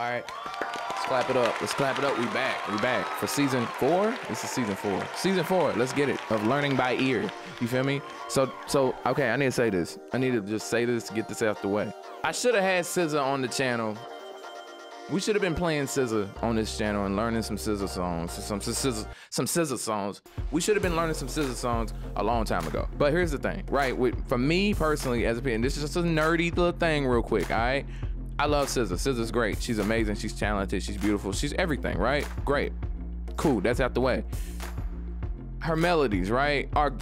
All right, let's clap it up. Let's clap it up. We back. We back for season 4. This is season 4. Season 4. Let's get it. Of learning by ear. You feel me? So okay. I need to say this. I need to just say this to get this out the way. I should have had SZA on the channel. We should have been playing SZA on this channel and learning some SZA songs. Some SZA songs. We should have been learning some SZA songs a long time ago. But here's the thing, right? For me personally, as a and this is just a nerdy little thing, real quick. All right. I love SZA. SZA's great. She's amazing. She's talented. She's beautiful. She's everything, right? Great. Cool. That's out the way. Her melodies, right, are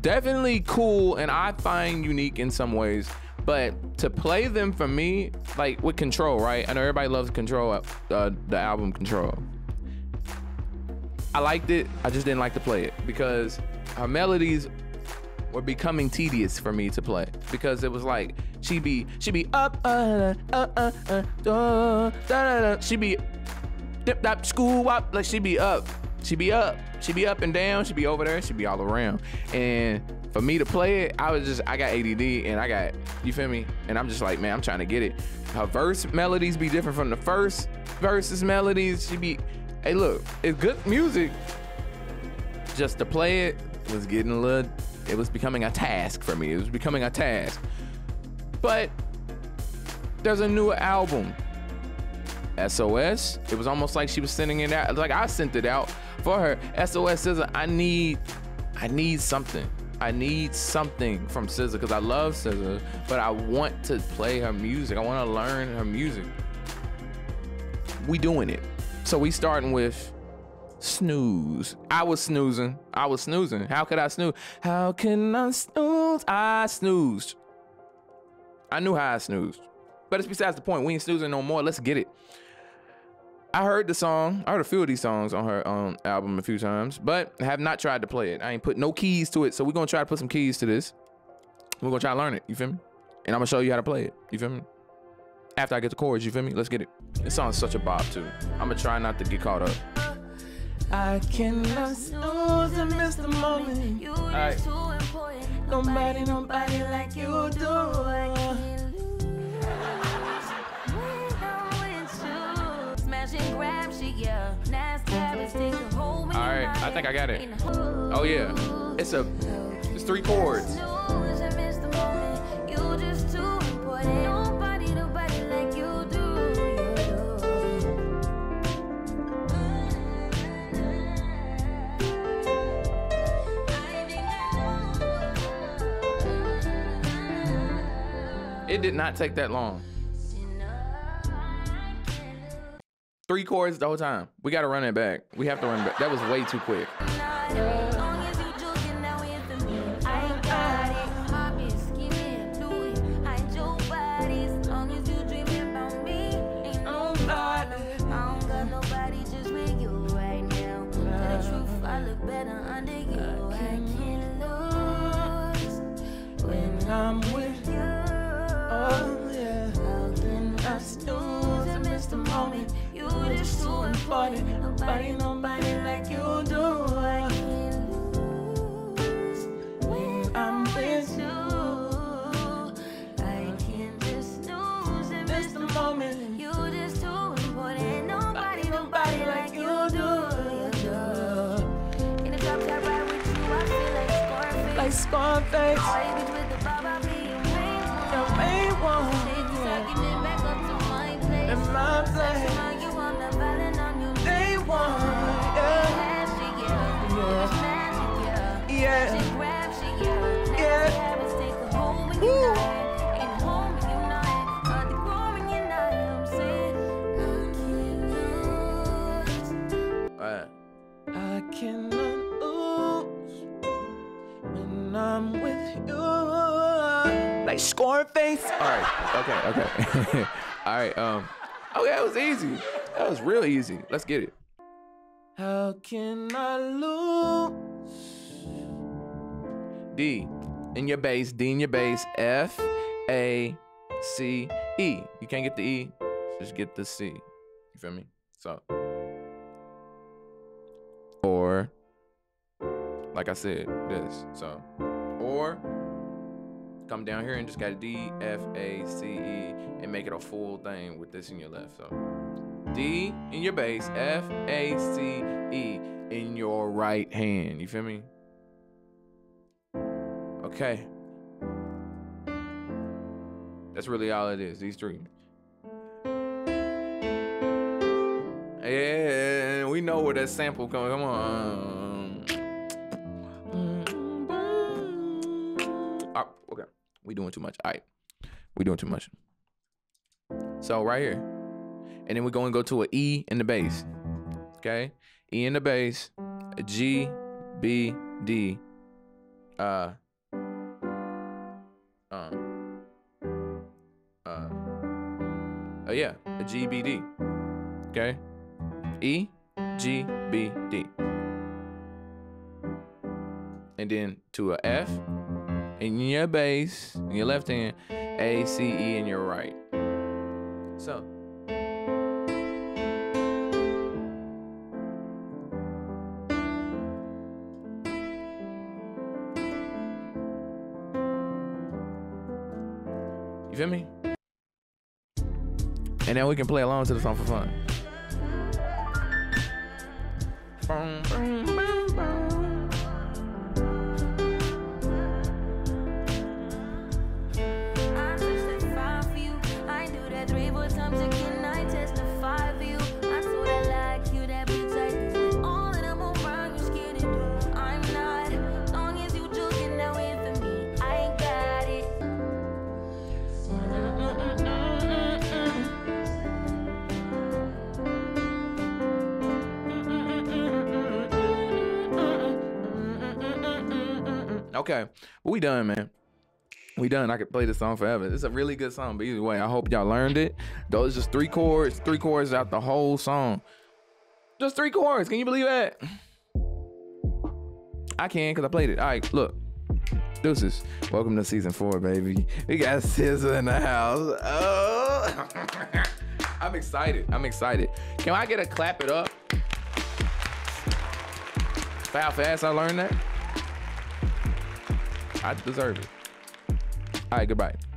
definitely cool and I find unique in some ways. But to play them for me, like with Control, right? I know everybody loves Control, the album Control. I liked it. I just didn't like to play it because her melodies were becoming tedious for me to play because it was like she be up she be dip dap school up, like she be up and down, she be over there, she be all around. And for me to play it, I got ADD and I got, you feel me? And I'm just like, man, I'm trying to get it. Her verse melodies be different from the first verses melodies. She be, hey look, it's good music. Just to play it was getting a little, it was becoming a task for me. It was becoming a task. But there's a new album, SOS. It was almost like she was sending it out. Like I sent it out for her. SOS SZA, I need something. I need something from SZA because I love SZA, but I want to play her music. I want to learn her music. We doing it. So we starting with Snooze. I was snoozing. How could I snooze? How can I snooze? I snoozed. I knew how I snoozed, but it's besides the point. We ain't snoozing no more. Let's get it. I heard the song. I heard a few of these songs on her album a few times, but I have not tried to play it. I ain't put no keys to it. So we're going to try to put some keys to this. We're going to try to learn it. You feel me? And I'm going to show you how to play it. You feel me? After I get the chords, you feel me? Let's get it. This song's such a bop too. I'm going to try not to get caught up. I cannot snooze and miss the moment. All right. Nobody like you do. I can't lose when I'm with you. Smash and grab shit, yeah. Nasty habits take a hold of me. All right, I think I got it. Oh yeah, it's 3 chords. It did not take that long. 3 chords the whole time. We gotta run it back. We have to run it back. That was way too quick. Nobody like you do. I can't lose when I'm with you. I can't just snooze and miss the moment. You just too important. Nobody like you do. In the top that ride with you, I feel like Scarface. Baby, with the bob, I'll be your main one. Take this argument back up to my place. It's my place. Like Scarface. All right. Okay. All right. Oh yeah, it was easy. That was real easy. Let's get it. How can I lose? D in your bass. D in your bass. F, A, C, E. You can't get the E. Just get the C. You feel me? So. Or. Like I said, this. So. Or. Come down here and just got D, F, A, C, E, and make it a full thing with this in your left. So D in your bass, F, A, C, E in your right hand. You feel me? Okay. That's really all it is, these three. Yeah, we know where that sample comes. Come on. Oh, okay, we doing too much. All right, we doing too much. So right here, and then we're going to go to an E in the bass. Okay, E in the bass, a G, B, D, yeah, a G, B, D. Okay. E, G, B, D. And then to a F in your bass, in your left hand, A, C, E in your right. So. You feel me? And then we can play along to the song for fun. Okay, but we done, man. We done. I could play this song forever. It's a really good song, but either way, I hope y'all learned it. Those just three chords out the whole song. Just three chords. Can you believe that? I can, because I played it. All right, look. Deuces. Welcome to season 4, baby. We got SZA in the house. Oh. I'm excited. I'm excited. Can I get a clap it up? For how fast I learned that? I deserve it. All right, goodbye.